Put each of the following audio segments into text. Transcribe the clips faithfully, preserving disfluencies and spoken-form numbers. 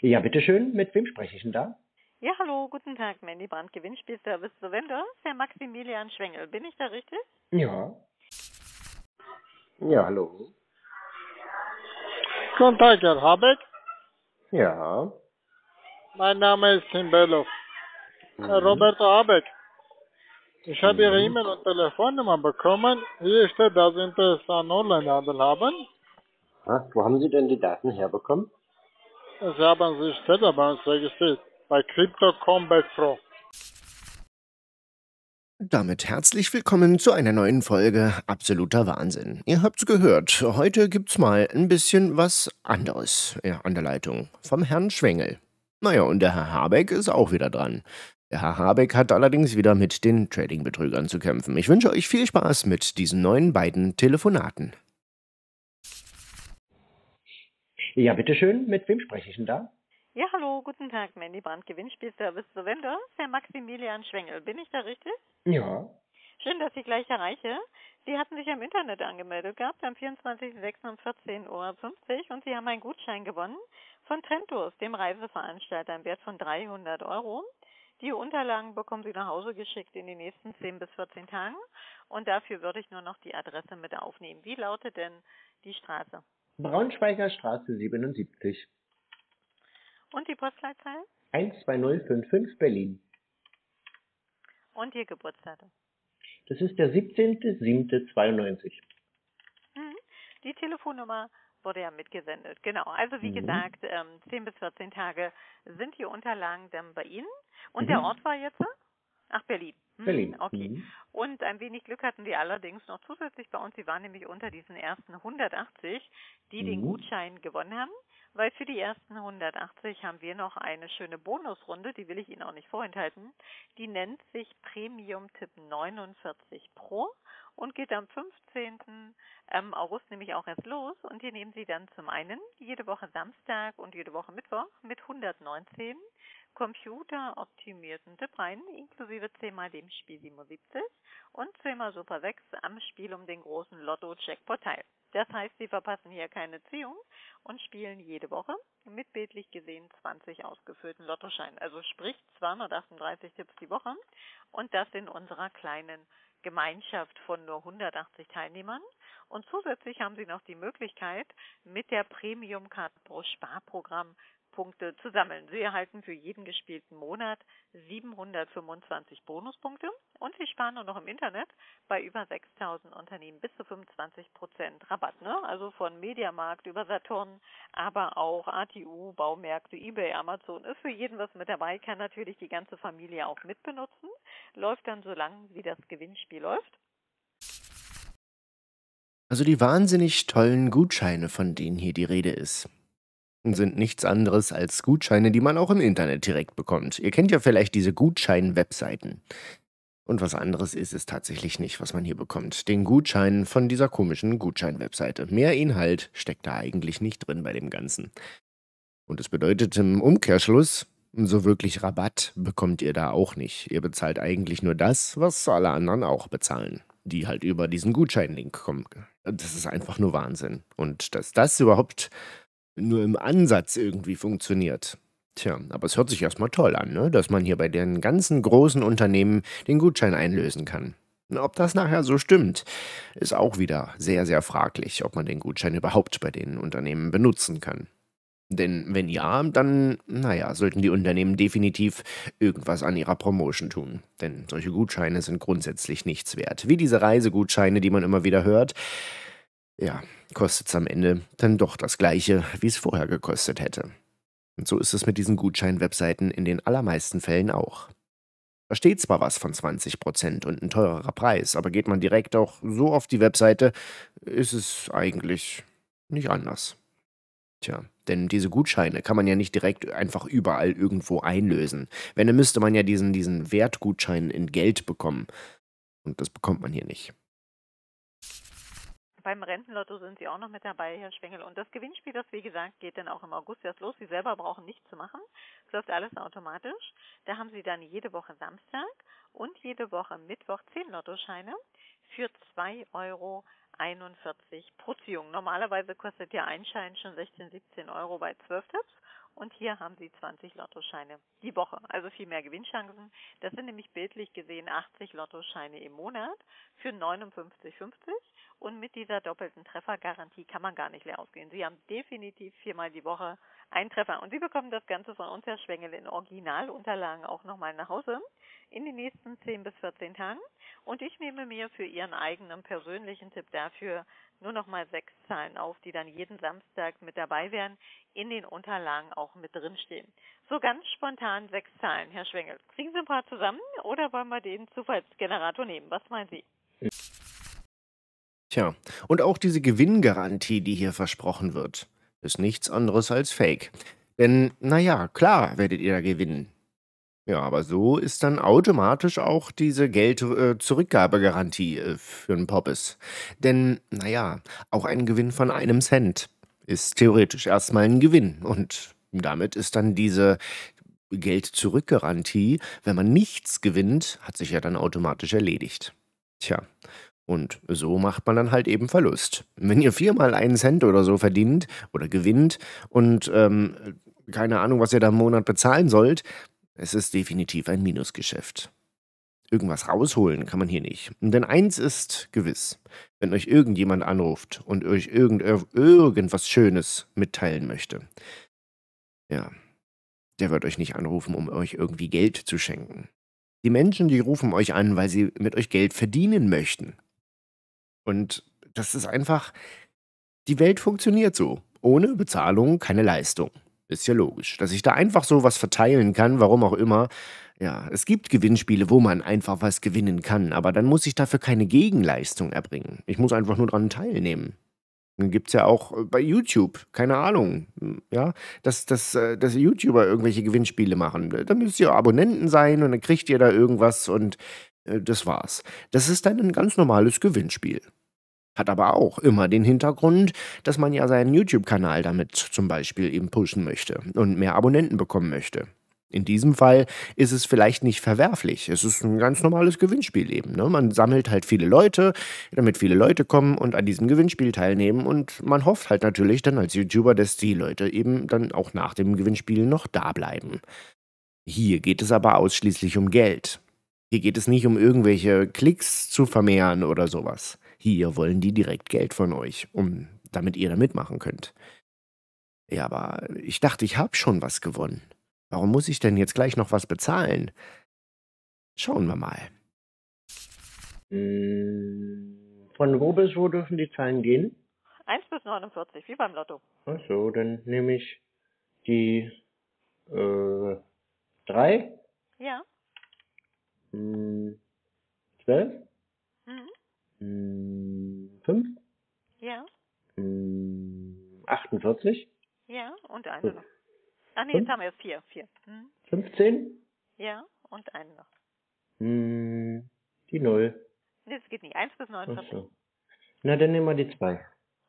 Ja, bitteschön, mit wem spreche ich denn da? Ja, hallo, guten Tag, Mandy Brandt, Gewinnspielservice Sovendus, Herr Maximilian Schwengel, bin ich da richtig? Ja. Ja, hallo. Guten Tag, Herr Habeck. Ja. Mein Name ist Tim Bello. Mhm. Roberto Habeck. Ich habe Ihre E-Mail und Telefonnummer bekommen. Hier steht, dass Sie Interesse an Onlinehandel haben. Ach, wo haben Sie denn die Daten herbekommen? Sie haben sich selber bei uns registriert. Bei Crypto Combat Pro. Damit herzlich willkommen zu einer neuen Folge Absoluter Wahnsinn. Ihr habt's gehört, heute gibt's mal ein bisschen was anderes. Ja, an der Leitung vom Herrn Schwengel. Naja, und der Herr Habeck ist auch wieder dran. Der Herr Habeck hat allerdings wieder mit den Trading-Betrügern zu kämpfen. Ich wünsche euch viel Spaß mit diesen neuen beiden Telefonaten. Ja, bitteschön, mit wem spreche ich denn da? Ja, hallo, guten Tag, Mandy Brandt, Gewinnspielservice Sovendus, Herr Maximilian Schwengel, bin ich da richtig? Ja. Schön, dass ich gleich erreiche. Sie hatten sich am Internet angemeldet gehabt, am vierundzwanzigsten sechsten um vierzehn Uhr fünfzig und Sie haben einen Gutschein gewonnen von Trentos, dem Reiseveranstalter, im Wert von dreihundert Euro. Die Unterlagen bekommen Sie nach Hause geschickt in den nächsten zehn bis vierzehn Tagen und dafür würde ich nur noch die Adresse mit aufnehmen. Wie lautet denn die Straße? Braunschweiger Straße siebenundsiebzig. Und die Postleitzahl? eins zwei null fünf fünf Berlin. Und Ihr Geburtsdatum? Das ist der siebzehnten siebten zweiundneunzig. Die Telefonnummer wurde ja mitgesendet. Genau, also wie mhm. gesagt, ähm, zehn bis vierzehn Tage sind die Unterlagen dann bei Ihnen. Und mhm. der Ort war jetzt? Ach, Berlin. Hm, Berlin. Okay. Mhm. Und ein wenig Glück hatten Sie allerdings noch zusätzlich bei uns. Sie waren nämlich unter diesen ersten hundertachtzig, die mhm. den Gutschein gewonnen haben. Weil für die ersten hundertachtzig haben wir noch eine schöne Bonusrunde, die will ich Ihnen auch nicht vorenthalten. Die nennt sich Premium Tipp neunundvierzig Pro und geht am fünfzehnten August nämlich auch erst los. Und hier nehmen Sie dann zum einen jede Woche Samstag und jede Woche Mittwoch mit hundertneunzehn computeroptimierten Tipp rein, inklusive zehnmal dem Spiel siebenundsiebzig und zehnmal Super sechs am Spiel um den großen Lotto-Jackpot teil. Das heißt, Sie verpassen hier keine Ziehung und spielen jede Woche mit bildlich gesehen zwanzig ausgefüllten Lottoscheinen. Also sprich zweihundertachtunddreißig Tipps die Woche und das in unserer kleinen Gemeinschaft von nur hundertachtzig Teilnehmern. Und zusätzlich haben Sie noch die Möglichkeit, mit der Premium-Card-Pro-Sparprogramm Punkte zu sammeln. Sie erhalten für jeden gespielten Monat siebenhundertfünfundzwanzig Bonuspunkte und Sie sparen nur noch im Internet bei über sechstausend Unternehmen bis zu fünfundzwanzig Prozent Rabatt, ne? Also von Media Markt über Saturn, aber auch A T U, Baumärkte, eBay, Amazon, ist für jeden was mit dabei, kann natürlich die ganze Familie auch mitbenutzen, läuft dann so lange, wie das Gewinnspiel läuft. Also die wahnsinnig tollen Gutscheine, von denen hier die Rede ist, sind nichts anderes als Gutscheine, die man auch im Internet direkt bekommt. Ihr kennt ja vielleicht diese Gutschein-Webseiten. Und was anderes ist es tatsächlich nicht, was man hier bekommt. Den Gutschein von dieser komischen Gutschein-Webseite. Mehr Inhalt steckt da eigentlich nicht drin bei dem Ganzen. Und es bedeutet im Umkehrschluss, so wirklich Rabatt bekommt ihr da auch nicht. Ihr bezahlt eigentlich nur das, was alle anderen auch bezahlen, die halt über diesen Gutschein-Link kommen. Das ist einfach nur Wahnsinn. Und dass das überhaupt nur im Ansatz irgendwie funktioniert. Tja, aber es hört sich erstmal toll an, ne? Dass man hier bei den ganzen großen Unternehmen den Gutschein einlösen kann. Ob das nachher so stimmt, ist auch wieder sehr, sehr fraglich, ob man den Gutschein überhaupt bei den Unternehmen benutzen kann. Denn wenn ja, dann, naja, sollten die Unternehmen definitiv irgendwas an ihrer Promotion tun. Denn solche Gutscheine sind grundsätzlich nichts wert. Wie diese Reisegutscheine, die man immer wieder hört. Ja, kostet es am Ende dann doch das Gleiche, wie es vorher gekostet hätte. Und so ist es mit diesen Gutschein-Webseiten in den allermeisten Fällen auch. Da steht zwar was von zwanzig Prozent und ein teurerer Preis, aber geht man direkt auch so auf die Webseite, ist es eigentlich nicht anders. Tja, denn diese Gutscheine kann man ja nicht direkt einfach überall irgendwo einlösen. Wenn, dann müsste man ja diesen, diesen Wertgutschein in Geld bekommen. Und das bekommt man hier nicht. Beim Rentenlotto sind Sie auch noch mit dabei, Herr Schwengel. Und das Gewinnspiel, das wie gesagt, geht dann auch im August erst los. Sie selber brauchen nichts zu machen. Es läuft alles automatisch. Da haben Sie dann jede Woche Samstag und jede Woche Mittwoch zehn Lottoscheine für zwei Euro einundvierzig pro Ziehung. Normalerweise kostet ja ein Schein schon sechzehn, siebzehn Euro bei zwölf Tipps. und hier haben Sie zwanzig Lottoscheine die Woche, also viel mehr Gewinnchancen. Das sind nämlich bildlich gesehen achtzig Lottoscheine im Monat für neunundfünfzig fünfzig und mit dieser doppelten Treffergarantie kann man gar nicht leer ausgehen. Sie haben definitiv viermal die Woche einen Treffer und Sie bekommen das Ganze von uns, Herr Schwengel, in Originalunterlagen auch nochmal nach Hause in den nächsten zehn bis vierzehn Tagen und ich nehme mir für Ihren eigenen persönlichen Tipp dafür nur nochmal sechs Zahlen auf, die dann jeden Samstag mit dabei wären, in den Unterlagen auch mit drinstehen. So ganz spontan sechs Zahlen, Herr Schwengel. Kriegen Sie ein paar zusammen oder wollen wir den Zufallsgenerator nehmen? Was meinen Sie? Tja, und auch diese Gewinngarantie, die hier versprochen wird, ist nichts anderes als Fake. Denn, naja, klar werdet ihr da gewinnen. Ja, aber so ist dann automatisch auch diese Geld-Zurückgabegarantie äh, äh, für einen Poppes. Denn, naja, auch ein Gewinn von einem Cent ist theoretisch erstmal ein Gewinn. Und damit ist dann diese Geld-Zurückgarantie, wenn man nichts gewinnt, hat sich ja dann automatisch erledigt. Tja, und so macht man dann halt eben Verlust. Wenn ihr viermal einen Cent oder so verdient oder gewinnt und ähm, keine Ahnung, was ihr da im Monat bezahlen sollt, es ist definitiv ein Minusgeschäft. Irgendwas rausholen kann man hier nicht. Denn eins ist gewiss, wenn euch irgendjemand anruft und euch irgend, irgendwas Schönes mitteilen möchte, ja, der wird euch nicht anrufen, um euch irgendwie Geld zu schenken. Die Menschen, die rufen euch an, weil sie mit euch Geld verdienen möchten. Und das ist einfach, die Welt funktioniert so. Ohne Bezahlung keine Leistung. Ist ja logisch, dass ich da einfach so was verteilen kann, warum auch immer. Ja, es gibt Gewinnspiele, wo man einfach was gewinnen kann, aber dann muss ich dafür keine Gegenleistung erbringen. Ich muss einfach nur dran teilnehmen. Dann gibt es ja auch bei YouTube, keine Ahnung, ja, dass, dass, dass YouTuber irgendwelche Gewinnspiele machen. Da müsst ihr Abonnenten sein und dann kriegt ihr da irgendwas und äh, das war's. Das ist dann ein ganz normales Gewinnspiel. Hat aber auch immer den Hintergrund, dass man ja seinen YouTube-Kanal damit zum Beispiel eben pushen möchte und mehr Abonnenten bekommen möchte. In diesem Fall ist es vielleicht nicht verwerflich. Es ist ein ganz normales Gewinnspiel eben, ne? Man sammelt halt viele Leute, damit viele Leute kommen und an diesem Gewinnspiel teilnehmen. Und man hofft halt natürlich dann als YouTuber, dass die Leute eben dann auch nach dem Gewinnspiel noch da bleiben. Hier geht es aber ausschließlich um Geld. Hier geht es nicht um irgendwelche Klicks zu vermehren oder sowas. Hier wollen die direkt Geld von euch, um, damit ihr da mitmachen könnt. Ja, aber ich dachte, ich habe schon was gewonnen. Warum muss ich denn jetzt gleich noch was bezahlen? Schauen wir mal. Von wo bis wo dürfen die Zahlen gehen? eins bis neunundvierzig, wie beim Lotto. Ach so, dann nehme ich die äh, drei. Ja. zwölf. Mhm. fünf? Ja. achtundvierzig? Ja, und eine noch. Ah, nee, jetzt haben wir vier. vier. Hm. fünfzehn? Ja, und eine noch. Die null. Nee, das geht nicht. eins bis neunundvierzig. So. Na, dann nehmen wir die zwei.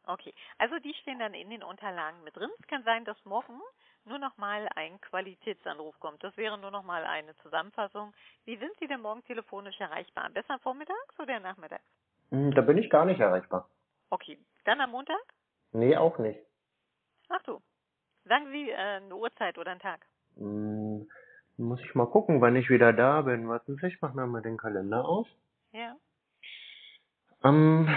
Okay, also die stehen dann in den Unterlagen mit drin. Es kann sein, dass morgen nur nochmal ein Qualitätsanruf kommt. Das wäre nur nochmal eine Zusammenfassung. Wie sind Sie denn morgen telefonisch erreichbar? Besser vormittags oder nachmittags? Da bin ich gar nicht erreichbar. Okay, dann am Montag? Nee, auch nicht. Ach so. Sagen Sie äh, eine Uhrzeit oder einen Tag? Hm, muss ich mal gucken, wann ich wieder da bin. Warten Sie, ich mache mir mal den Kalender auf. Ja. Am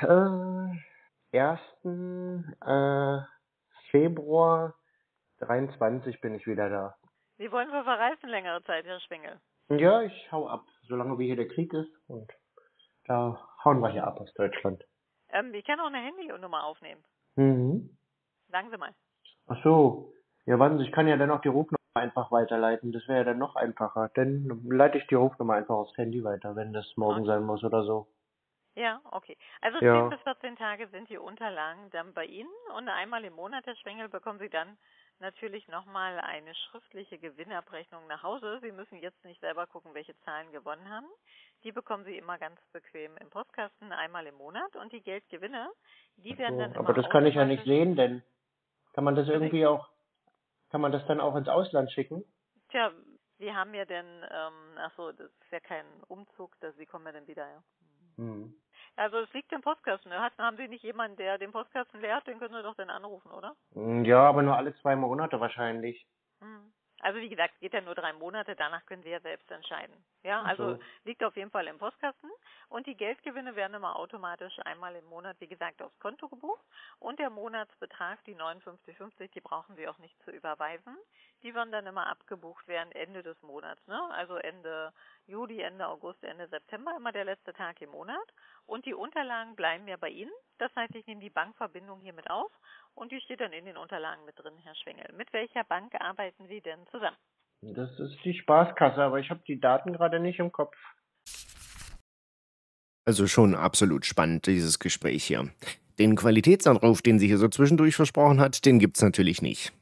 äh, ersten Äh, Februar dreiundzwanzig bin ich wieder da. Sie wollen wohl verreisen längere Zeit, Herr Schwengel? Ja, ich hau ab, solange wie hier der Krieg ist und da hauen wir hier ab aus Deutschland. Ähm, ich kann auch eine Handynummer aufnehmen. Mhm. Sagen Sie mal. Ach so. Ja, warten Sie, ich kann ja dann auch die Rufnummer einfach weiterleiten. Das wäre ja dann noch einfacher. Dann leite ich die Rufnummer einfach aufs Handy weiter, wenn das morgen okay. sein muss oder so. Ja, okay. Also ja. zehn bis vierzehn Tage sind die Unterlagen dann bei Ihnen und einmal im Monat, Herr Schwengel, bekommen Sie dann natürlich nochmal eine schriftliche Gewinnabrechnung nach Hause. Sie müssen jetzt nicht selber gucken, welche Zahlen gewonnen haben. Die bekommen Sie immer ganz bequem im Postkasten, einmal im Monat. Und die Geldgewinne, die werden so, dann aber immer das kann ich ja nicht sehen, denn kann man das irgendwie auch, kann man das dann auch ins Ausland schicken? Tja, Sie haben ja denn, ähm, ach so, das ist ja kein Umzug, dass Sie kommen ja dann wieder, ja. Mhm. Also es liegt im Postkasten. Ne? Haben Sie nicht jemanden, der den Postkasten leert? Den können Sie doch dann anrufen, oder? Ja, aber nur alle zwei Monate wahrscheinlich. Hm. Also wie gesagt, geht ja nur drei Monate, danach können Sie ja selbst entscheiden. Ja, also okay. Liegt auf jeden Fall im Postkasten. Und die Geldgewinne werden immer automatisch einmal im Monat, wie gesagt, aufs Konto gebucht. Und der Monatsbetrag, die neunundfünfzig fünfzig, die brauchen Sie auch nicht zu überweisen. Die werden dann immer abgebucht werden Ende des Monats, ne? Also Ende Juli, Ende August, Ende September, immer der letzte Tag im Monat. Und die Unterlagen bleiben ja bei Ihnen. Das heißt, ich nehme die Bankverbindung hier mit auf und die steht dann in den Unterlagen mit drin, Herr Schwengel. Mit welcher Bank arbeiten Sie denn zusammen? Das ist die Spaßkasse, aber ich habe die Daten gerade nicht im Kopf. Also schon absolut spannend, dieses Gespräch hier. Den Qualitätsanruf, den sie hier so zwischendurch versprochen hat, den gibt es natürlich nicht.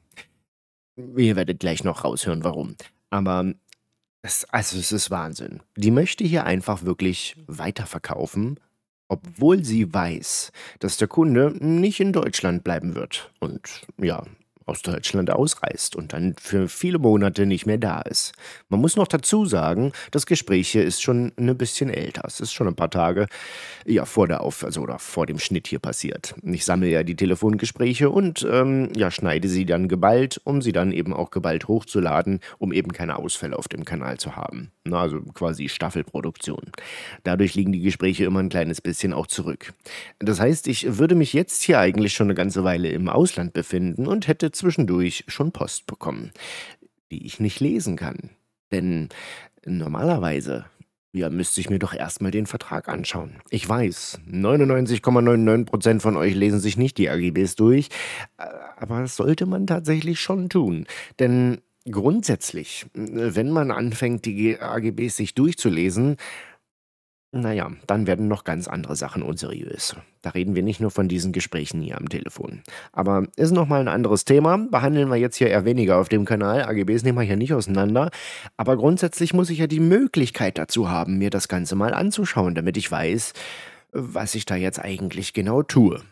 Ihr werdet gleich noch raushören, warum. Aber das, also es ist Wahnsinn. Die möchte hier einfach wirklich weiterverkaufen, obwohl sie weiß, dass der Kunde nicht in Deutschland bleiben wird und ja, aus Deutschland ausreist und dann für viele Monate nicht mehr da ist. Man muss noch dazu sagen, das Gespräch hier ist schon ein bisschen älter. Es ist schon ein paar Tage ja, vor der Auf- also, oder vor dem Schnitt hier passiert. Ich sammle ja die Telefongespräche und ähm, ja, schneide sie dann geballt, um sie dann eben auch geballt hochzuladen, um eben keine Ausfälle auf dem Kanal zu haben. Na, also quasi Staffelproduktion. Dadurch liegen die Gespräche immer ein kleines bisschen auch zurück. Das heißt, ich würde mich jetzt hier eigentlich schon eine ganze Weile im Ausland befinden und hätte zwischendurch schon Post bekommen, die ich nicht lesen kann. Denn normalerweise ja, müsste ich mir doch erstmal den Vertrag anschauen. Ich weiß, neunundneunzig Komma neunundneunzig Prozent von euch lesen sich nicht die A G Bs durch, aber das sollte man tatsächlich schon tun. Denn grundsätzlich, wenn man anfängt, die A G Bs sich durchzulesen, naja, dann werden noch ganz andere Sachen unseriös. Da reden wir nicht nur von diesen Gesprächen hier am Telefon. Aber ist nochmal ein anderes Thema. Behandeln wir jetzt hier eher weniger auf dem Kanal. A G Bs nehmen wir hier nicht auseinander. Aber grundsätzlich muss ich ja die Möglichkeit dazu haben, mir das Ganze mal anzuschauen, damit ich weiß, was ich da jetzt eigentlich genau tue.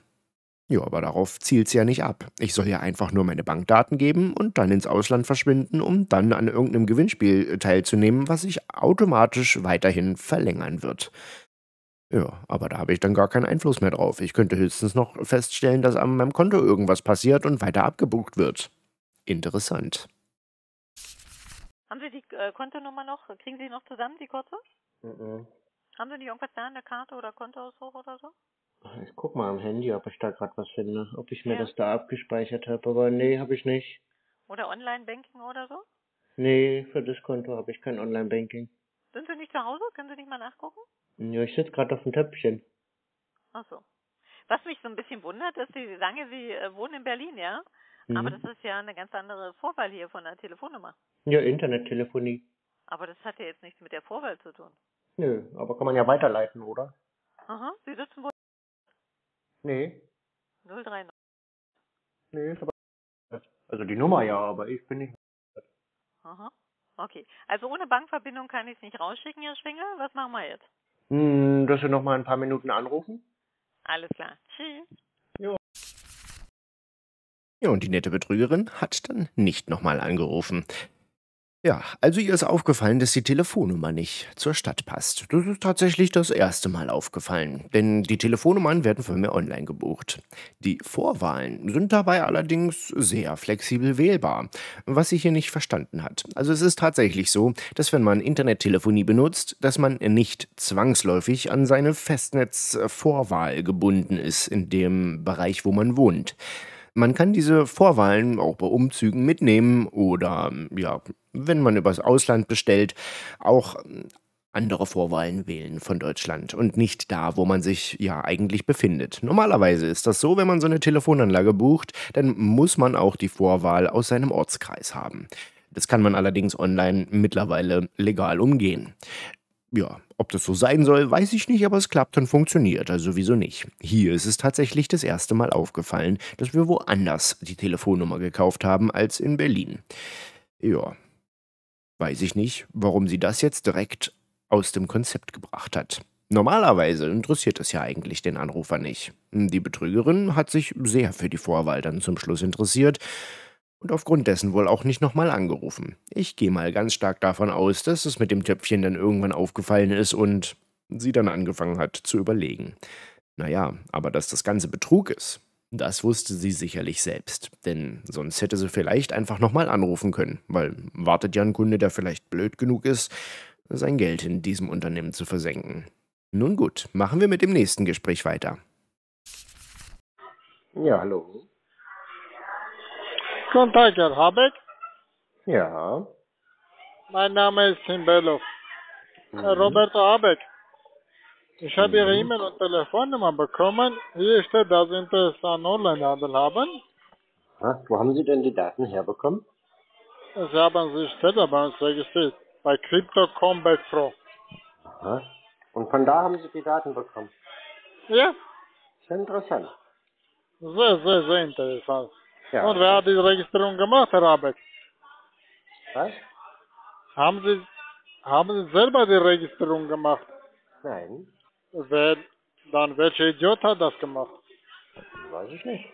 Ja, aber darauf zielt es ja nicht ab. Ich soll ja einfach nur meine Bankdaten geben und dann ins Ausland verschwinden, um dann an irgendeinem Gewinnspiel teilzunehmen, was sich automatisch weiterhin verlängern wird. Ja, aber da habe ich dann gar keinen Einfluss mehr drauf. Ich könnte höchstens noch feststellen, dass an meinem Konto irgendwas passiert und weiter abgebucht wird. Interessant. Haben Sie die äh, Kontonummer noch? Kriegen Sie noch zusammen, die kurze? Mhm. Haben Sie nicht irgendwas da in der Karte oder Kontoauszug oder so? Ich guck mal am Handy, ob ich da gerade was finde, ob ich mir ja. das da abgespeichert habe, aber nee, habe ich nicht. Oder Online-Banking oder so? Nee, für das Konto habe ich kein Online-Banking. Sind Sie nicht zu Hause? Können Sie nicht mal nachgucken? Ja, ich sitze gerade auf dem Töpfchen. Ach so. Was mich so ein bisschen wundert, ist, Sie sagen, Sie äh, wohnen in Berlin, ja? Mhm. Aber das ist ja eine ganz andere Vorwahl hier von der Telefonnummer. Ja, Internettelefonie. Aber das hat ja jetzt nichts mit der Vorwahl zu tun. Nö, aber kann man ja weiterleiten, oder? Aha, Sie sitzen wohl... Nee. null drei neun. Nee, ist aber... Also die Nummer ja, aber ich bin nicht... Aha, okay. Also ohne Bankverbindung kann ich es nicht rausschicken, Herr Schwengel. Was machen wir jetzt? Hm, dass wir nochmal ein paar Minuten anrufen. Alles klar. Tschüss. Jo. Ja, und die nette Betrügerin hat dann nicht nochmal angerufen. Ja, also ihr ist aufgefallen, dass die Telefonnummer nicht zur Stadt passt. Das ist tatsächlich das erste Mal aufgefallen, denn die Telefonnummern werden von mir online gebucht. Die Vorwahlen sind dabei allerdings sehr flexibel wählbar, was sie hier nicht verstanden hat. Also es ist tatsächlich so, dass wenn man Internettelefonie benutzt, dass man nicht zwangsläufig an seine Festnetzvorwahl gebunden ist in dem Bereich, wo man wohnt. Man kann diese Vorwahlen auch bei Umzügen mitnehmen oder, ja, wenn man übers Ausland bestellt, auch andere Vorwahlen wählen von Deutschland und nicht da, wo man sich ja eigentlich befindet. Normalerweise ist das so, wenn man so eine Telefonanlage bucht, dann muss man auch die Vorwahl aus seinem Ortskreis haben. Das kann man allerdings online mittlerweile legal umgehen. Ja, ob das so sein soll, weiß ich nicht, aber es klappt und funktioniert, also wieso nicht. Hier ist es tatsächlich das erste Mal aufgefallen, dass wir woanders die Telefonnummer gekauft haben als in Berlin. Ja, weiß ich nicht, warum sie das jetzt direkt aus dem Konzept gebracht hat. Normalerweise interessiert es ja eigentlich den Anrufer nicht. Die Betrügerin hat sich sehr für die Vorwahl dann zum Schluss interessiert. Und aufgrund dessen wohl auch nicht nochmal angerufen. Ich gehe mal ganz stark davon aus, dass es mit dem Töpfchen dann irgendwann aufgefallen ist und sie dann angefangen hat zu überlegen. Naja, aber dass das Ganze Betrug ist, das wusste sie sicherlich selbst, denn sonst hätte sie vielleicht einfach nochmal anrufen können, weil wartet ja ein Kunde, der vielleicht blöd genug ist, sein Geld in diesem Unternehmen zu versenken. Nun gut, machen wir mit dem nächsten Gespräch weiter. Ja, hallo. Guten Tag, Herr Habeck. Ja. Mein Name ist Tim Bello. Mhm. Roberto Habeck. Ich habe Ihre E-Mail und Telefonnummer bekommen. Hier steht, dass Sie Interesse an Onlinehandel haben. Ha, wo haben Sie denn die Daten herbekommen? Sie haben sich selber bei uns registriert. Bei Crypto Combat Pro. Aha. Und von da haben Sie die Daten bekommen? Ja. Sehr interessant. Sehr, sehr, sehr interessant. Ja. Und wer hat diese Registrierung gemacht, Herr Habeck? Was? Haben Sie, haben Sie selber die Registrierung gemacht? Nein. Wer, dann welcher Idiot hat das gemacht? Weiß ich nicht.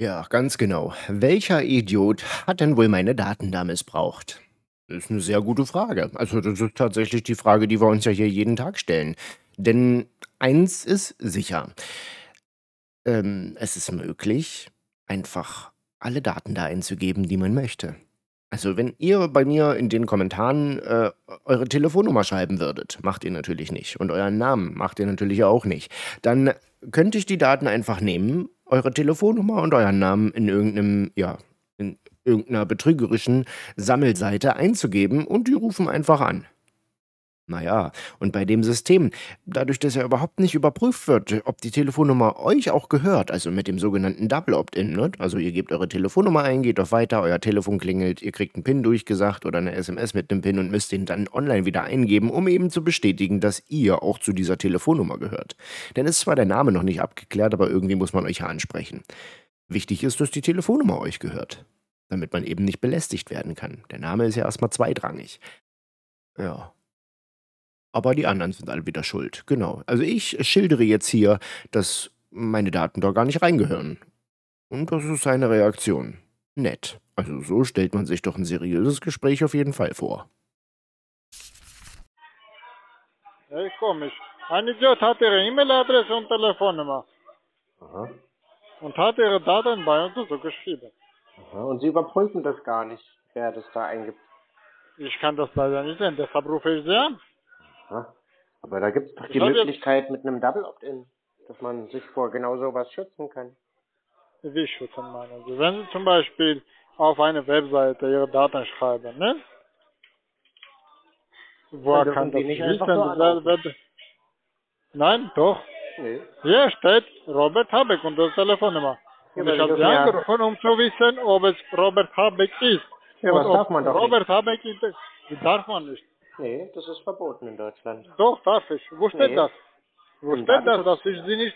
Ja, ganz genau. Welcher Idiot hat denn wohl meine Daten da missbraucht? Das ist eine sehr gute Frage. Also das ist tatsächlich die Frage, die wir uns ja hier jeden Tag stellen. Denn eins ist sicher. Ähm, es ist möglich, einfach alle Daten da einzugeben, die man möchte. Also wenn ihr bei mir in den Kommentaren äh, eure Telefonnummer schreiben würdet, macht ihr natürlich nicht. Und euren Namen macht ihr natürlich auch nicht. Dann könnte ich die Daten einfach nehmen, eure Telefonnummer und euren Namen in irgendeinem, ja, in irgendeiner betrügerischen Sammelseite einzugeben und die rufen einfach an. Naja, und bei dem System, dadurch, dass ja überhaupt nicht überprüft wird, ob die Telefonnummer euch auch gehört, also mit dem sogenannten Double Opt-in, ne? Also ihr gebt eure Telefonnummer ein, geht auf weiter, euer Telefon klingelt, ihr kriegt einen PIN durchgesagt oder eine S M S mit einem PIN und müsst den dann online wieder eingeben, um eben zu bestätigen, dass ihr auch zu dieser Telefonnummer gehört. Denn ist zwar der Name noch nicht abgeklärt, aber irgendwie muss man euch ja ansprechen. Wichtig ist, dass die Telefonnummer euch gehört, damit man eben nicht belästigt werden kann. Der Name ist ja erstmal zweitrangig. Ja. Aber die anderen sind alle wieder schuld, genau. Also ich schildere jetzt hier, dass meine Daten da gar nicht reingehören. Und das ist seine Reaktion. Nett. Also so stellt man sich doch ein seriöses Gespräch auf jeden Fall vor. Hey, komisch. Ein Idiot hat Ihre E-Mail-Adresse und Telefonnummer. Aha. Und hat Ihre Daten bei uns so geschrieben. Aha. Und Sie überprüfen das gar nicht, wer das da eingibt. Ich kann das leider nicht sehen, deshalb rufe ich Sie an. Aber da gibt es doch die Möglichkeit mit einem Double Opt-in, dass man sich vor genau sowas schützen kann. Wie schützen meinen Sie? Wenn Sie zum Beispiel auf eine Webseite Ihre Daten schreiben, ne? Woher kann das nicht wissen? Nein, doch. Nee. Hier steht Robert Habeck und das Telefonnummer. Ja, und ich habe Sie angerufen, um zu wissen, ob es Robert Habeck ist. Ja, und was darf man doch Robert Habeck ist, das darf man nicht. Nee, das ist verboten in Deutschland. Doch, darf ich. Wo steht nee. das? Wo Im steht das, dass ich sie nicht,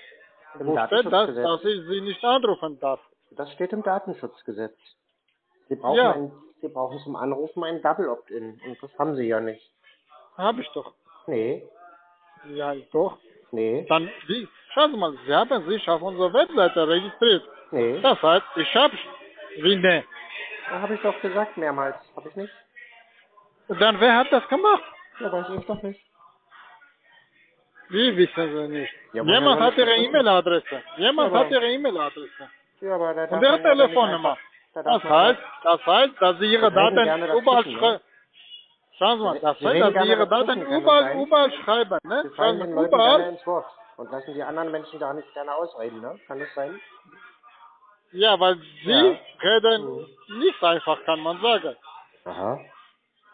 wo steht das, dass ich sie nicht anrufen darf? Das steht im Datenschutzgesetz. Sie brauchen, ja. ein, sie brauchen zum Anrufen einen Double Opt-in und das haben sie ja nicht. Hab ich doch. Nee. Ja, doch. Nee. Dann, wie? Schauen Sie mal, Sie haben sich auf unserer Webseite registriert. Nee. Das heißt, ich hab's. Wie, ne? Da habe ich doch gesagt mehrmals. Hab ich nicht? Dann wer hat das gemacht? Ja, weiß ich doch nicht. Wie wissen Sie nicht? Ja, Jemand hat Ihre E-Mail-Adresse. Jemand ja, hat Ihre E-Mail-Adresse. Ja, und Ihre Telefonnummer. Da das, heißt, das heißt, dass Sie Ihre Daten überall schreiben. Schauen Sie mal, das Sie heißt, dass Sie Ihre Daten überall, überall schreiben. Ne? Schauen Sie überall. Ins Wort und lassen die anderen Menschen da nicht gerne ausreden, ne? Kann das sein? Ja, weil Sie ja. reden mhm. nicht einfach, kann man sagen. Aha.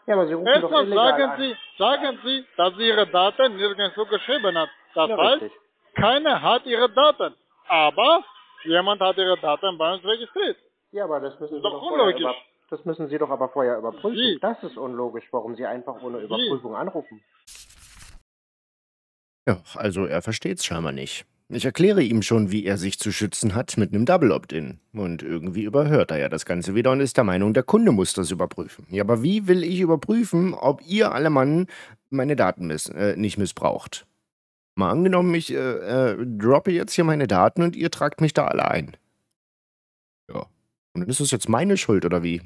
Ja, aber Sie rufen Erstmal doch sagen an. Sie, sagen Sie, dass Sie Ihre Daten nirgendwo geschrieben hat. Das ja, heißt, richtig. keiner hat Ihre Daten. Aber jemand hat Ihre Daten bei uns registriert. Ja, aber das müssen Sie doch, doch über, das müssen Sie doch aber vorher überprüfen. Sie. Das ist unlogisch, warum Sie einfach ohne Überprüfung Sie. anrufen. Ja, also er versteht's scheinbar nicht. Ich erkläre ihm schon, wie er sich zu schützen hat mit einem Double Opt-in. Und irgendwie überhört er ja das Ganze wieder und ist der Meinung, der Kunde muss das überprüfen. Ja, aber wie will ich überprüfen, ob ihr alle Mann meine Daten miss äh, nicht missbraucht? Mal angenommen, ich äh, äh, droppe jetzt hier meine Daten und ihr tragt mich da alle ein. Ja. Und dann ist es jetzt meine Schuld, oder wie?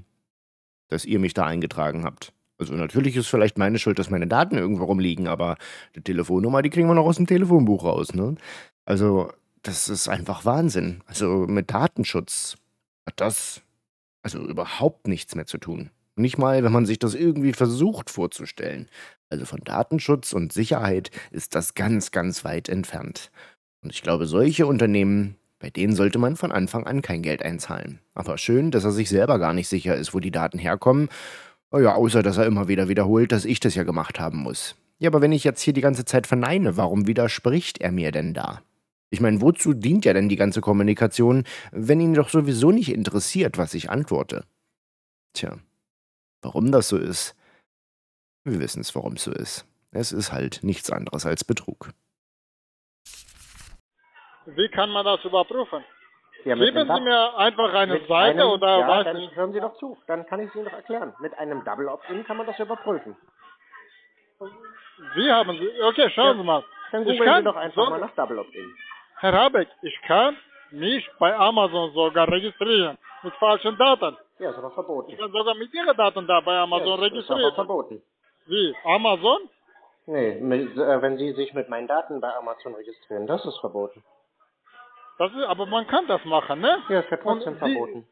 Dass ihr mich da eingetragen habt. Also natürlich ist vielleicht meine Schuld, dass meine Daten irgendwo rumliegen, aber die Telefonnummer, die kriegen wir noch aus dem Telefonbuch raus, ne? Also das ist einfach Wahnsinn. Also mit Datenschutz hat das also überhaupt nichts mehr zu tun. Nicht mal, wenn man sich das irgendwie versucht vorzustellen. Also von Datenschutz und Sicherheit ist das ganz, ganz weit entfernt. Und ich glaube, solche Unternehmen, bei denen sollte man von Anfang an kein Geld einzahlen. Aber schön, dass er sich selber gar nicht sicher ist, wo die Daten herkommen. Oh ja, außer dass er immer wieder wiederholt, dass ich das ja gemacht haben muss. Ja, aber wenn ich jetzt hier die ganze Zeit verneine, warum widerspricht er mir denn da? Ich meine, wozu dient ja denn die ganze Kommunikation, wenn ihn doch sowieso nicht interessiert, was ich antworte? Tja, warum das so ist? Wir wissen es, warum es so ist. Es ist halt nichts anderes als Betrug. Wie kann man das überprüfen? Ja, geben Sie mir einfach eine Seite einem, oder ja, was? Dann hören Sie doch zu, dann kann ich es Ihnen doch erklären. Mit einem Double Opt-in kann man das überprüfen. Sie haben Sie? Okay, schauen ja, Sie mal. Dann googeln Sie doch einfach so, mal nach Double Opt-in. Herr Habeck, ich kann mich bei Amazon sogar registrieren mit falschen Daten. Ja, ist aber verboten. Ich kann sogar mit Ihren Daten da bei Amazon ja, registrieren. Ist aber verboten. Wie? Amazon? Nee, mit, äh, wenn Sie sich mit meinen Daten bei Amazon registrieren, das ist verboten. Das ist, aber man kann das machen, ne? Ja, ist ja trotzdem verboten.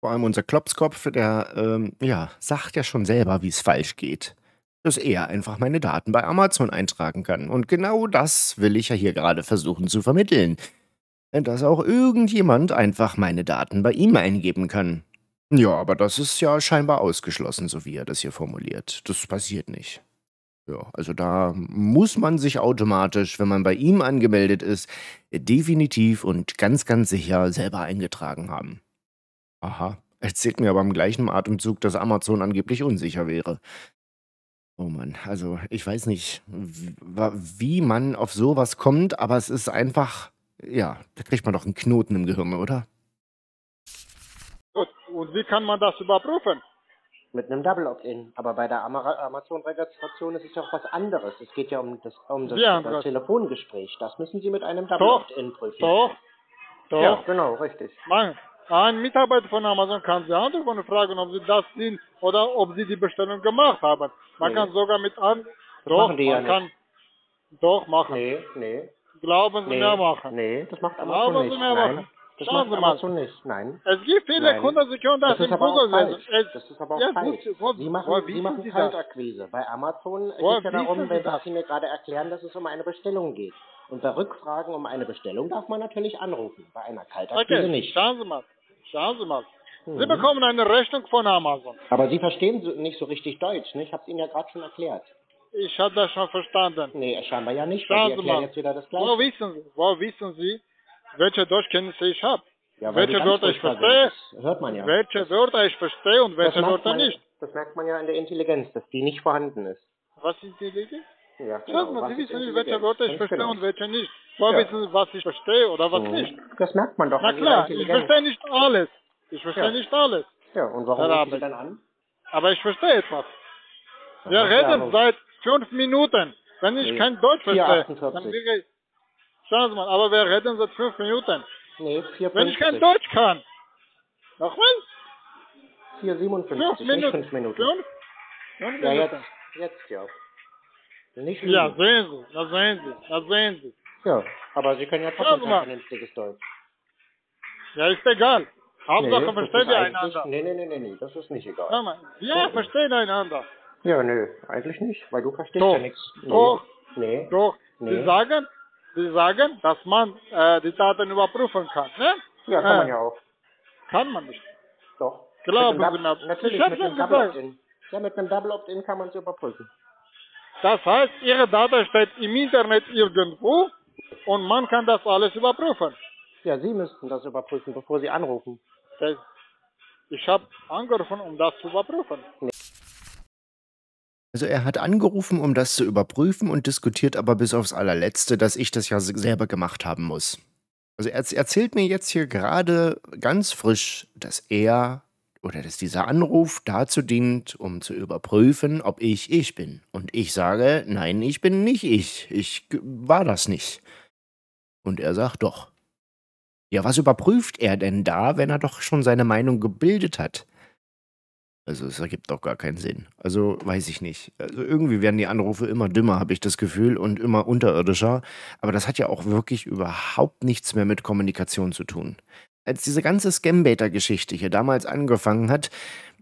Vor allem unser Klopskopf, der ähm, ja, sagt ja schon selber, wie es falsch geht. Dass er einfach meine Daten bei Amazon eintragen kann. Und genau das will ich ja hier gerade versuchen zu vermitteln. Dass auch irgendjemand einfach meine Daten bei ihm eingeben kann. Ja, aber das ist ja scheinbar ausgeschlossen, so wie er das hier formuliert. Das passiert nicht. Ja, also da muss man sich automatisch, wenn man bei ihm angemeldet ist, definitiv und ganz, ganz sicher selber eingetragen haben. Aha, erzählt mir aber im gleichen Atemzug, dass Amazon angeblich unsicher wäre. Oh Mann, also ich weiß nicht, wie man auf sowas kommt, aber es ist einfach, ja, da kriegt man doch einen Knoten im Gehirn, oder? Gut, und wie kann man das überprüfen? Mit einem Double Opt-in, aber bei der Amazon-Registration ist es ja auch was anderes. Es geht ja um das, um das, ja, das Telefongespräch. Das müssen Sie mit einem Double Opt-in prüfen. Doch, doch. Ja, genau, richtig. Mann, ein Mitarbeiter von Amazon kann Sie anrufen und fragen, ob Sie das sind oder ob Sie die Bestellung gemacht haben. Man nee. kann sogar mit an... Doch, machen die man ja kann... Nicht. Doch, machen. Nee, nee. Glauben Sie nee. mir, machen. Nee, das macht Amazon Glauben nicht. Sie mir Nein. machen. Das machen Sie mal so nicht, nein. Es gibt viele nein. Kunden, Sie können das, das im Google sehen. Das ist aber auch ja, falsch. Sie machen, Sie machen Kaltakquise. Bei Amazon geht es ja darum, wenn das? Sie mir gerade erklären, dass es um eine Bestellung geht. Und bei Rückfragen um eine Bestellung darf man natürlich anrufen. Bei einer Kaltakquise okay. nicht. Schauen Sie mal. Schauen Sie mal. Mhm. Sie bekommen eine Rechnung von Amazon. Aber Sie verstehen nicht so richtig Deutsch, ne? Ich habe es Ihnen ja gerade schon erklärt. Ich habe das schon verstanden. Nee, scheinbar ja nicht. Schauen Sie mal. Jetzt wieder das Gleiche. Wo wissen Sie? Wo wissen Sie? Welche Deutschkenntnisse ich habe, ja, welche Wörter ich verstehe, hört man ja. welche Wörter ich verstehe und welche Wörter nicht. Das merkt man ja an der Intelligenz, dass die nicht vorhanden ist. Was ist Intelligenz? Ja, genau. Schaut mal, Sie wissen nicht, welche Wörter ich verstehe und welche nicht. Wo wissen Sie, was ich verstehe oder was nicht. Das merkt man doch an der Intelligenz. Na klar, ich verstehe nicht alles. Ich verstehe nicht alles. Ja, und warum rufen Sie dann an? Aber ich verstehe etwas. Wir reden seit fünf Minuten. Wenn ich kein Deutsch verstehe, dann wäre ich... Schauen Sie mal, aber wir reden seit fünf Minuten. Nee, vier Komma fünfzig. Wenn ich kein Deutsch kann. Nochmal? vier Komma siebenundfünfzig, nicht fünf Minuten. fünf? fünf Minuten. Ja, jetzt, jetzt ja. Nicht ja, sehen Sie, das sehen Sie, das sehen Sie. Ja, aber Sie können ja trotzdem kein vernünftiges Deutsch. Ja, ist egal. Hauptsache, nee, verstehen wir einander. Nee, nee, nee, nee, das ist nicht egal. Schau mal, wir ja, verstehen einander. Ja, nö, eigentlich nicht, weil du verstehst doch. ja nichts. Doch, nee. doch, nee. Sie sagen... Sie sagen, dass man äh, die Daten überprüfen kann, ne? Ja, kann äh, man ja auch. Kann man nicht. Doch. Glauben Sie mir. Natürlich, ich mit einem Double Opt-in. Ja, mit einem Double Opt-in kann man es überprüfen. Das heißt, Ihre Daten steht im Internet irgendwo und man kann das alles überprüfen. Ja, Sie müssten das überprüfen, bevor Sie anrufen. Ich habe angerufen, um das zu überprüfen. Nee. Also er hat angerufen, um das zu überprüfen und diskutiert aber bis aufs Allerletzte, dass ich das ja selber gemacht haben muss. Also er erzählt mir jetzt hier gerade ganz frisch, dass er oder dass dieser Anruf dazu dient, um zu überprüfen, ob ich ich bin. Und ich sage, nein, ich bin nicht ich. Ich war das nicht. Und er sagt doch. Ja, was überprüft er denn da, wenn er doch schon seine Meinung gebildet hat? Also es ergibt auch gar keinen Sinn. Also weiß ich nicht. Also irgendwie werden die Anrufe immer dümmer, habe ich das Gefühl, und immer unterirdischer. Aber das hat ja auch wirklich überhaupt nichts mehr mit Kommunikation zu tun. Als diese ganze Scam-Beta-Geschichte hier damals angefangen hat,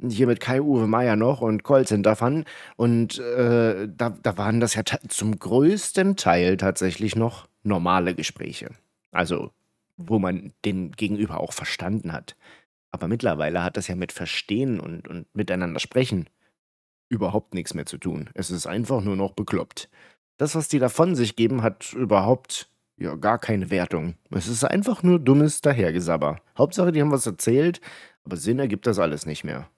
hier mit Kai-Uwe Meier noch und Callcenter-Fan, und äh, da, da waren das ja zum größten Teil tatsächlich noch normale Gespräche. Also, wo man den Gegenüber auch verstanden hat. Aber mittlerweile hat das ja mit Verstehen und, und miteinander sprechen überhaupt nichts mehr zu tun. Es ist einfach nur noch bekloppt. Das, was die da von sich geben, hat überhaupt... ja, gar keine Wertung. Es ist einfach nur dummes Dahergesabber. Hauptsache, die haben was erzählt, aber Sinn ergibt das alles nicht mehr.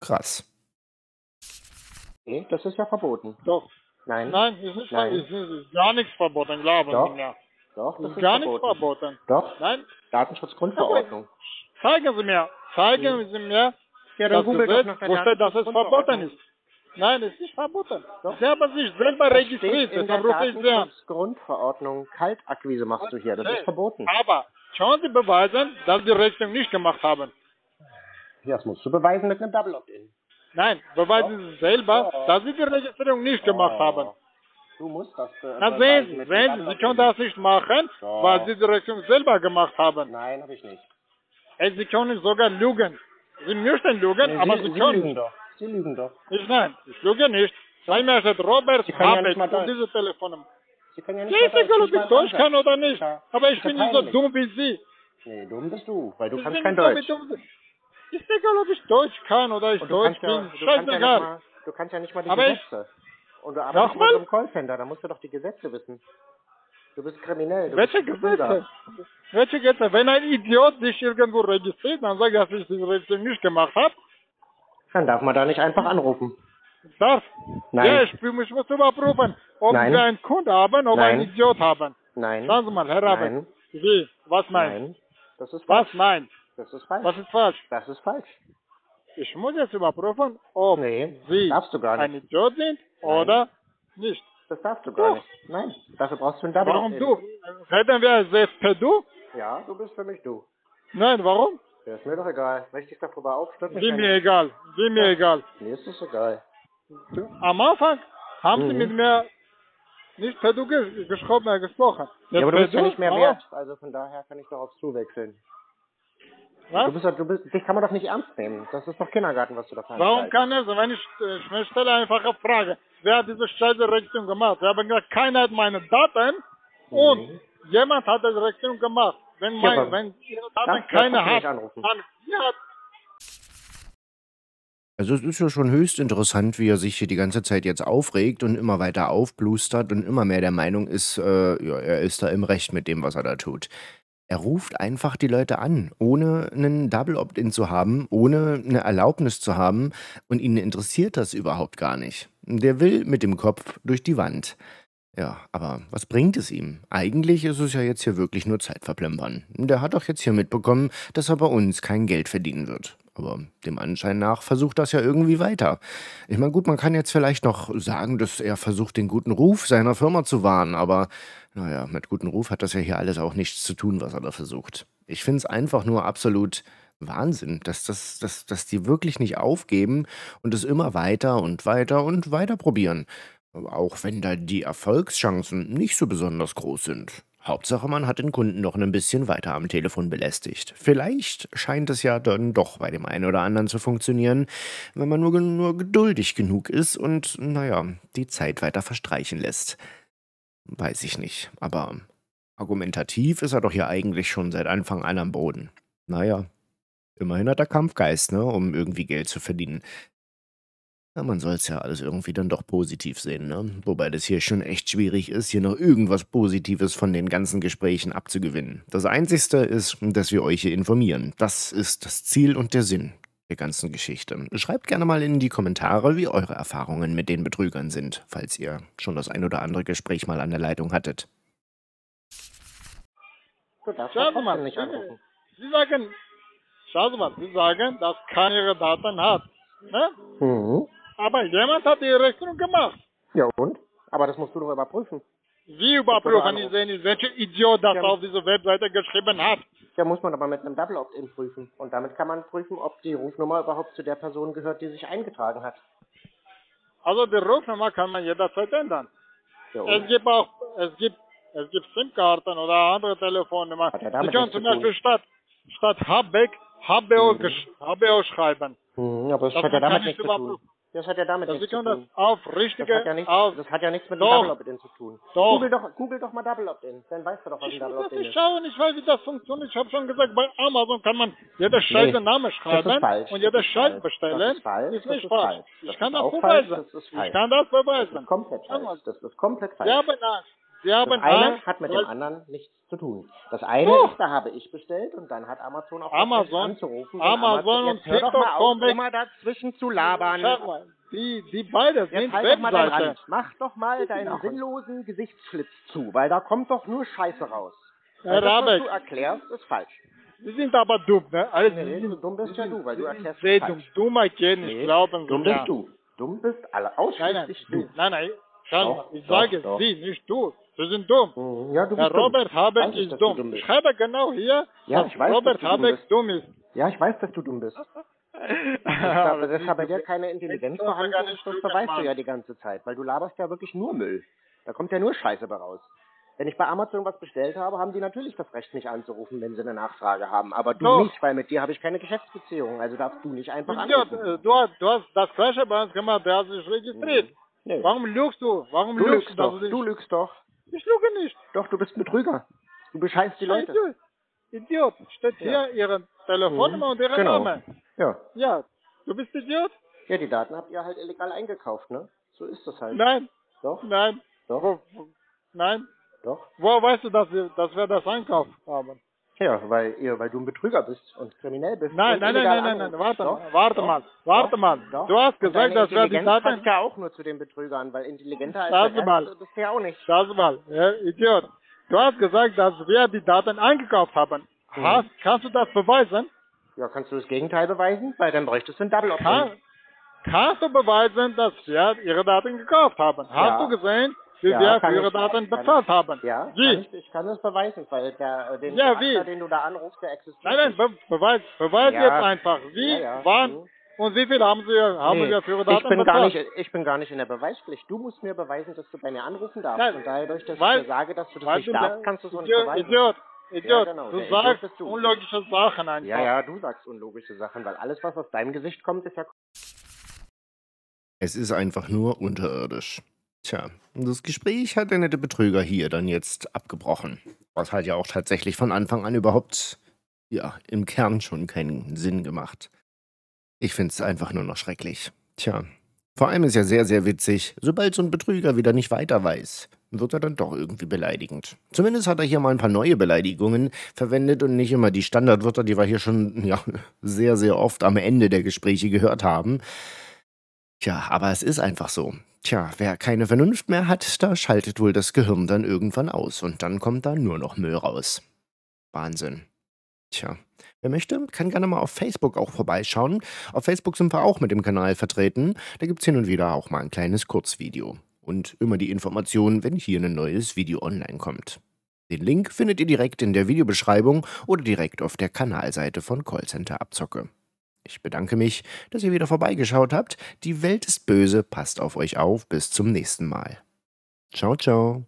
Krass. Nee, das ist ja verboten. Doch. Nein. Nein, es ist, Nein. Es ist gar nichts verboten, glaube ich. Doch, mehr. Doch das ist, ist gar verboten. nichts verboten. Doch. Nein. Datenschutzgrundverordnung. Zeigen Sie mir, zeigen hm. Sie mir, ja, das Gesetz, dass es verboten ist. Nein, es ist nicht verboten. Doch. Sie haben sich selber registriert. In der Datenschutzgrundverordnung Kaltakquise machst du hier. Das ist verboten. Aber schauen Sie beweisen, dass die Rechnung nicht gemacht haben. Ja, das musst du beweisen mit einem Double Opt-in. Nein, beweisen Doch. Sie selber, oh. dass Sie die Registrierung nicht oh. gemacht haben. Du musst das beweisen. Na sehen Sie, sehen Sie, Sie können das nicht machen, oh. weil Sie die Rechnung selber gemacht haben. Nein, habe ich nicht. Ey, Sie können sogar lügen. Sie möchten lügen, nee, aber Sie, Sie können lügen doch. Sie lügen doch. Ich nein, ich lüge nicht. Bei mir steht Robert Habeck und diese Telefonnummer. Sie können ja nicht, ich weiß nicht, ob ich Deutsch kann oder nicht, ja. aber ich bin nicht so dumm wie Sie. Nee, dumm bist du, weil du ich kannst kein Deutsch. So ich weiß nicht, ob ich Deutsch kann oder ich Deutsch bin. Ja, scheißegal. Ja du kannst ja nicht mal die aber Gesetze. Ich, und du arbeitest mit einem Callcenter, da musst du doch die Gesetze wissen. Du bist kriminell. Du Welche bist Gesetze? Welche Gesetze? Wenn ein Idiot sich irgendwo registriert, dann sage ich, dass ich die Registrierung nicht gemacht habe. Dann darf man da nicht einfach anrufen. Darf? Nein. Ja, ich muss überprüfen, ob Nein. wir einen Kunde haben, ob wir einen Idiot haben. Nein. Schauen Sie mal, Herr Raben. Wie? Was meint? Nein. Das ist falsch. Was meint? Das ist falsch. Was ist falsch? Das ist falsch. Ich muss jetzt überprüfen, ob nee, Sie darfst du gar nicht. ein Idiot sind oder Nein. nicht. Das darfst du gar Doch. nicht. Nein. Dafür brauchst du ein Double. Warum du? Hätten wir selbst per Du? Ja, du bist für mich du. Nein, warum? Ja, ist mir doch egal. Möchte ich darüber aufstellen? Wie mir egal. Wie mir ja. egal. Mir ist das egal. Am Anfang haben mhm. sie mit mir nicht per Du geschrieben, gesprochen. Jetzt ja, aber du bist ja nicht mehr wert. Also von daher kann ich doch aufs Du wechseln. Was? Du bist doch, du bist, dich kann man doch nicht ernst nehmen. Das ist doch Kindergarten, was du da kannst. Warum kann es? Wenn ich, ich stelle einfach eine Frage. Wer hat diese scheiße Registrierung gemacht? Wir haben gesagt, keiner hat meine Daten mhm. und jemand hat diese Registrierung gemacht. Wenn man ja, wenn dann keine hat, anrufen. Dann, ja. Also es ist ja schon höchst interessant, wie er sich hier die ganze Zeit jetzt aufregt und immer weiter aufblustert und immer mehr der Meinung ist, äh, ja, er ist da im Recht mit dem, was er da tut. Er ruft einfach die Leute an, ohne einen Double Opt-in zu haben, ohne eine Erlaubnis zu haben, und ihn interessiert das überhaupt gar nicht. Der will mit dem Kopf durch die Wand. Ja, aber was bringt es ihm? Eigentlich ist es ja jetzt hier wirklich nur Zeitverplempern. Der hat doch jetzt hier mitbekommen, dass er bei uns kein Geld verdienen wird. Aber dem Anschein nach versucht das ja irgendwie weiter. Ich meine, gut, man kann jetzt vielleicht noch sagen, dass er versucht, den guten Ruf seiner Firma zu wahren, aber naja, mit gutem Ruf hat das ja hier alles auch nichts zu tun, was er da versucht. Ich finde es einfach nur absolut Wahnsinn, dass, dass, dass, dass die wirklich nicht aufgeben und es immer weiter und weiter und weiter probieren. Auch wenn da die Erfolgschancen nicht so besonders groß sind. Hauptsache, man hat den Kunden noch ein bisschen weiter am Telefon belästigt. Vielleicht scheint es ja dann doch bei dem einen oder anderen zu funktionieren, wenn man nur, nur geduldig genug ist und, naja, die Zeit weiter verstreichen lässt. Weiß ich nicht, aber argumentativ ist er doch ja eigentlich schon seit Anfang an am Boden. Naja, immerhin hat er Kampfgeist, ne, um irgendwie Geld zu verdienen. Ja, man soll es ja alles irgendwie dann doch positiv sehen, ne? Wobei das hier schon echt schwierig ist, hier noch irgendwas Positives von den ganzen Gesprächen abzugewinnen. Das Einzigste ist, dass wir euch hier informieren. Das ist das Ziel und der Sinn der ganzen Geschichte. Schreibt gerne mal in die Kommentare, wie eure Erfahrungen mit den Betrügern sind, falls ihr schon das ein oder andere Gespräch mal an der Leitung hattet. Du darfst mal nicht anrufen. Sie sagen, schau mal, Sie sagen, dass keine Daten hat, ne? Mhm. Aber jemand hat die Rechnung gemacht. Ja und? Aber das musst du doch überprüfen. Wie überprüfen? Ich sehe nicht, welcher Idiot das ja. auf dieser Webseite geschrieben hat. Da muss man aber mit einem Double Opt-in prüfen. Und damit kann man prüfen, ob die Rufnummer überhaupt zu der Person gehört, die sich eingetragen hat. Also die Rufnummer kann man jederzeit ändern. Ja, es gibt auch, es gibt, es gibt SIM-Karten oder andere Telefonnummern. Sie können zum Beispiel statt, statt Habeck, H B O, mhm. H B O schreiben. Mhm, aber das, das hat ja damit nichts zu tun. Das hat ja damit nichts zu tun. Das auf richtige, das hat ja nichts, auf das hat ja nichts mit einem Double Opt-in zu tun. Doch. Google, doch, Google doch mal Double Opt-in, dann weißt du doch, was ich ein Double Opt-in ist. Ich schaue nicht, weil wie das funktioniert. Ich habe schon gesagt, bei Amazon kann man jeder scheiße nee, Name schreiben und jeder Scheiß bestellen. Das ist falsch. Ist nicht das ist falsch. falsch. Ich das kann das beweisen. Das ich kann das beweisen. Das ist komplett falsch. Das ist komplett falsch. Ja, benannt. Das eine hat mit dem anderen nichts zu tun. Das eine oh. ist, da habe ich bestellt und dann hat Amazon auch Amazon, anzurufen. Und Amazon und TikTok doch mal auf, um mal dazwischen zu labern. Mal, die, die beide sind halt Webseite. Mach doch mal deinen sinnlosen Gesichtsflitz zu, weil da kommt doch nur Scheiße raus. Herr das, was Rabeck, du erklärst, ist falsch. Sie sind aber dumm, ne? Also nee, sind, so dumm bist ja du, weil du erklärst es falsch. Dumm, dummer Kind, ich glaube nicht. Dumm bist du. Dumm bist alle ausschließlich du. Nein, nein. Doch, ich sage doch, doch. Sie, nicht du. Sie sind dumm. Ja, du bist Herr dumm. Robert Habeck weiß ist ich, dumm. dumm ich schreibe genau hier, ja, dass weiß, Robert dass du Habeck dumm, dumm ist. Ja, ich weiß, dass du dumm bist. Aber das hat bei dir keine Intelligenz vorhanden. Das beweist du ja die ganze Zeit, weil du laberst ja wirklich nur Müll. Da kommt ja nur Scheiße bei raus. Wenn ich bei Amazon was bestellt habe, haben die natürlich das Recht, mich anzurufen, wenn sie eine Nachfrage haben. Aber du doch. nicht, weil mit dir habe ich keine Geschäftsbeziehung. Also darfst du nicht einfach anrufen. Ja, du, hast, du hast das Gleiche bei uns gemacht, der hat sich registriert. Mhm. Nee. Warum lügst du? Warum du lügst, lügst du? Doch, du lügst doch. Ich lüge nicht. Doch, du bist ein Betrüger. Du bescheißt die Leute. Idiot. Idiot. Steht ja. hier ihre Telefonnummer mhm. und ihre genau. Name. Ja. Ja. Du bist Idiot? Ja, die Daten habt ihr halt illegal eingekauft, ne? So ist das halt. Nein. Doch? Nein. Doch? Wo, wo, nein. Doch? Woher weißt du, dass wir, dass wir das einkauft haben? Ja, weil, ihr, weil du ein Betrüger bist und kriminell bist. Nein, nein, nein, nein, nein, nein, warte, doch, warte doch, mal, warte doch, mal. Doch, du hast gesagt, dass wir die Daten... Das ja auch nur zu den Betrügern, weil intelligenter als der Rest bist du ja auch nicht. Das mal, ja, Idiot. Du hast gesagt, dass wir die Daten eingekauft haben. Mhm. Hast, kannst du das beweisen? Ja, kannst du das Gegenteil beweisen? Weil dann bräuchtest du ein Double Opt-in. Kann, kannst du beweisen, dass wir ihre Daten gekauft haben? Ja. Hast du gesehen? Wie ja, wir für ihre ich, Daten bezahlt haben. Ja, wie? Kann ich, ich kann das beweisen, weil der, den ja, Charakter, den du da anrufst, der existiert. Nein, nein, be beweis, beweis ja. jetzt einfach. Wie, ja, ja. wann mhm. und wie viel haben, Sie, haben nee. wir für ihre Daten ich bin bezahlt? Gar nicht, ich bin gar nicht in der Beweispflicht. Du musst mir beweisen, dass du bei mir anrufen darfst. Nein. Und dadurch, dass weil, ich dir sage, dass du das nicht darfst, kannst du es so nicht beweisen. Idiot, Idiot, ja, genau. du Idiot sagst du. unlogische Sachen einfach. Ja, ja, du sagst unlogische Sachen, weil alles, was aus deinem Gesicht kommt, ist ja... Es ist einfach nur unterirdisch. Tja, das Gespräch hat der nette Betrüger hier dann jetzt abgebrochen. Was halt ja auch tatsächlich von Anfang an überhaupt, ja, im Kern schon keinen Sinn gemacht. Ich finde es einfach nur noch schrecklich. Tja, vor allem ist ja sehr, sehr witzig, sobald so ein Betrüger wieder nicht weiter weiß, wird er dann doch irgendwie beleidigend. Zumindest hat er hier mal ein paar neue Beleidigungen verwendet und nicht immer die Standardwörter, die wir hier schon, ja, sehr, sehr oft am Ende der Gespräche gehört haben. Tja, aber es ist einfach so. Tja, wer keine Vernunft mehr hat, da schaltet wohl das Gehirn dann irgendwann aus und dann kommt da nur noch Müll raus. Wahnsinn. Tja, wer möchte, kann gerne mal auf Facebook auch vorbeischauen. Auf Facebook sind wir auch mit dem Kanal vertreten. Da gibt es hin und wieder auch mal ein kleines Kurzvideo. Und immer die Informationen, wenn hier ein neues Video online kommt. Den Link findet ihr direkt in der Videobeschreibung oder direkt auf der Kanalseite von Callcenter Abzocke. Ich bedanke mich, dass ihr wieder vorbeigeschaut habt. Die Welt ist böse, passt auf euch auf. Bis zum nächsten Mal. Ciao, ciao.